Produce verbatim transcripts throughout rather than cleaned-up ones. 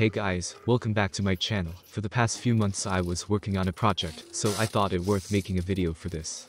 Hey guys, welcome back to my channel. For the past few months I was working on a project, so I thought it worth making a video for this.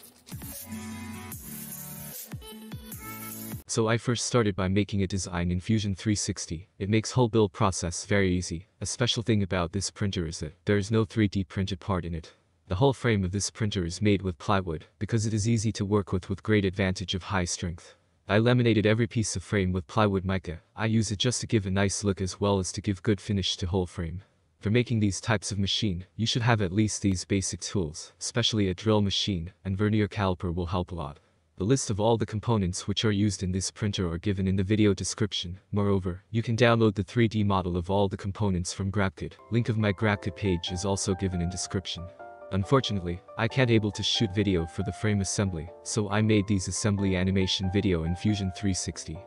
So I first started by making a design in Fusion three sixty. It makes whole build process very easy. A special thing about this printer is that there is no three D printed part in it. The whole frame of this printer is made with plywood, because it is easy to work with with great advantage of high strength. I laminated every piece of frame with plywood mica. I use it just to give a nice look as well as to give good finish to whole frame. For making these types of machine, you should have at least these basic tools, especially a drill machine, and vernier caliper will help a lot. The list of all the components which are used in this printer are given in the video description. Moreover, you can download the three D model of all the components from GrabCAD. Link of my GrabCAD page is also given in description. Unfortunately, I can't able to shoot video for the frame assembly, so I made these assembly animation video in Fusion three sixty.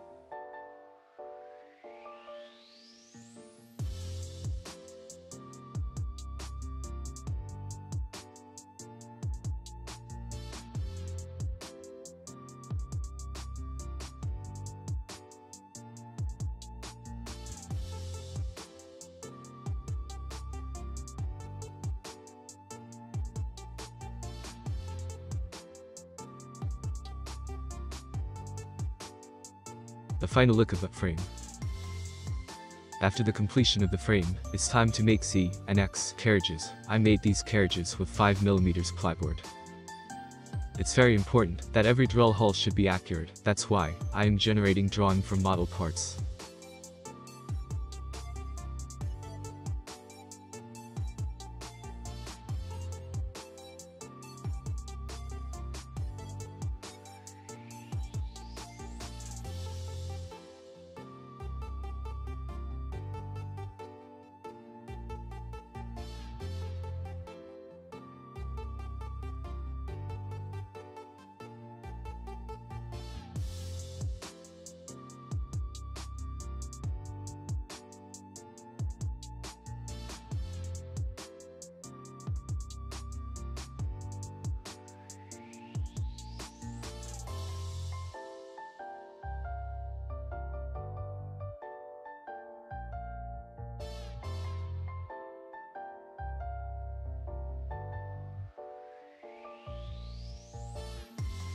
The final look of the frame. After the completion of the frame, it's time to make Z and X carriages. I made these carriages with five millimeter plywood. It's very important that every drill hole should be accurate. That's why I am generating drawing from model parts.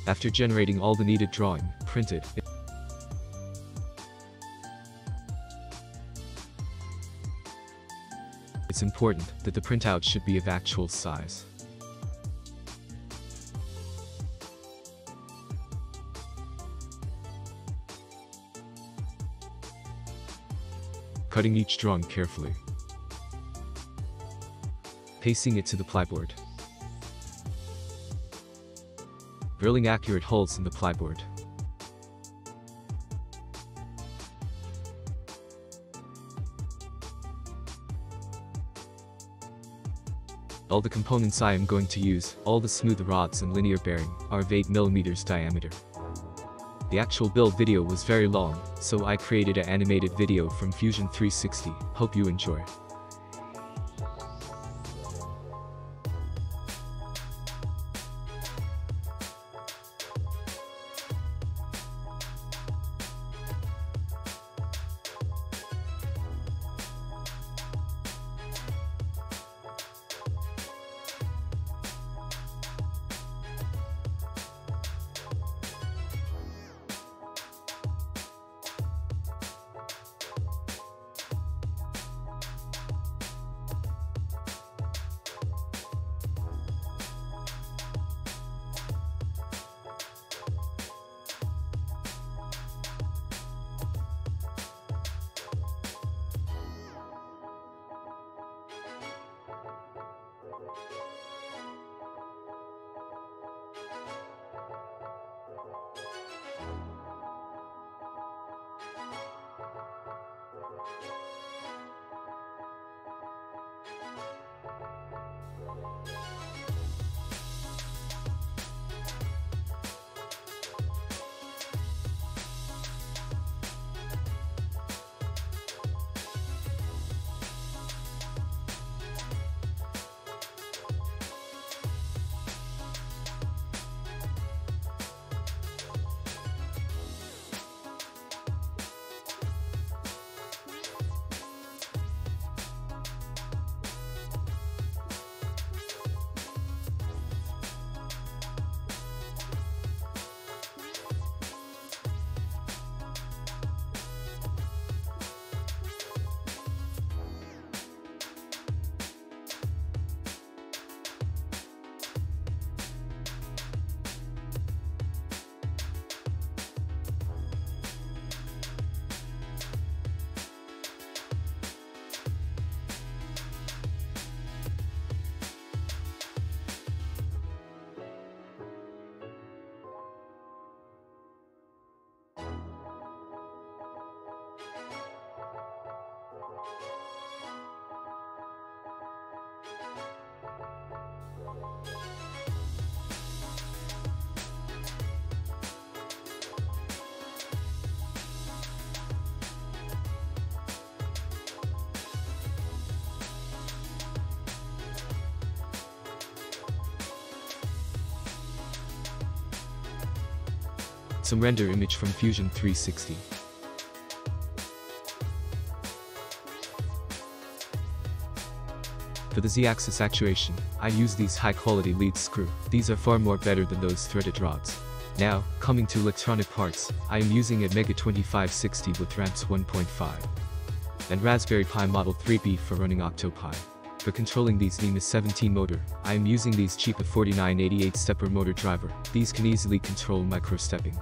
After generating all the needed drawing, print it. It's important that the printout should be of actual size. Cutting each drawing carefully. Pasting it to the plyboard. Drilling accurate holes in the plyboard. All the components I am going to use, all the smooth rods and linear bearing, are of eight millimeter diameter. The actual build video was very long, so I created an animated video from Fusion three sixty. Hope you enjoy. some render image from Fusion three sixty. For the Z-axis actuation, I use these high-quality lead screw. These are far more better than those threaded rods. Now, coming to electronic parts, I am using a Mega twenty-five sixty with RAMPS one point five. And Raspberry Pi Model three B for running OctoPi. For controlling these NEMA seventeen motor, I am using these cheap A forty-nine eighty-eight stepper motor driver. These can easily control microstepping.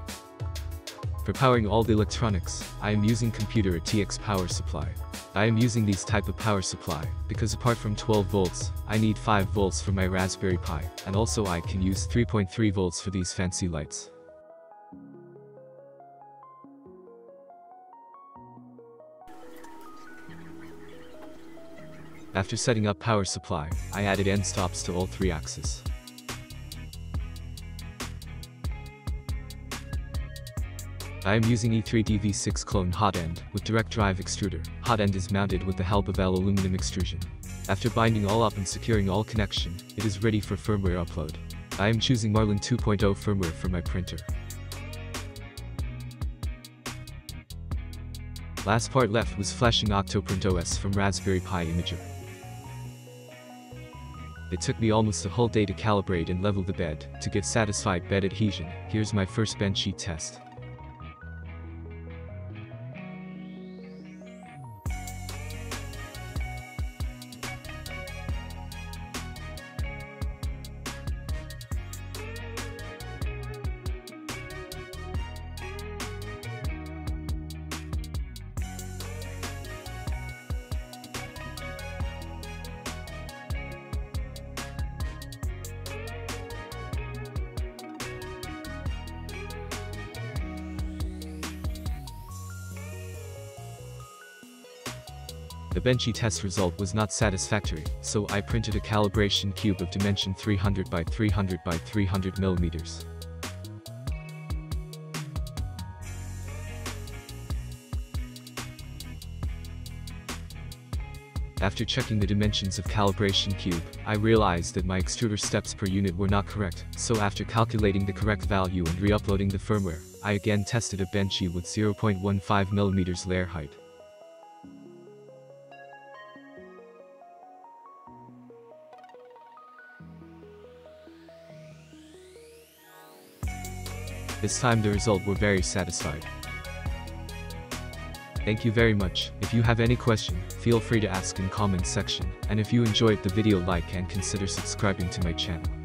For powering all the electronics, I am using computer A T X power supply. I am using these type of power supply, because apart from twelve volts, I need five volts for my Raspberry Pi, and also I can use three point three volts for these fancy lights. After setting up power supply, I added end stops to all three axes. I am using E three D V six clone hot end with direct drive extruder. Hot end is mounted with the help of L aluminum extrusion. After binding all up and securing all connection, it is ready for firmware upload. I am choosing Marlin two point oh firmware for my printer. Last part left was flashing OctoPrint O S from Raspberry Pi Imager. It took me almost a whole day to calibrate and level the bed, to get satisfied bed adhesion. Here's my first Benchy test. The Benchy test result was not satisfactory, so I printed a calibration cube of dimension three hundred by three hundred by three hundred millimeters. After checking the dimensions of calibration cube, I realized that my extruder steps per unit were not correct, so after calculating the correct value and re-uploading the firmware, I again tested a Benchy with zero point one five millimeters layer height. This time the result were very satisfied. Thank you very much. If you have any question, feel free to ask in comment section, and if you enjoyed the video, like and consider subscribing to my channel.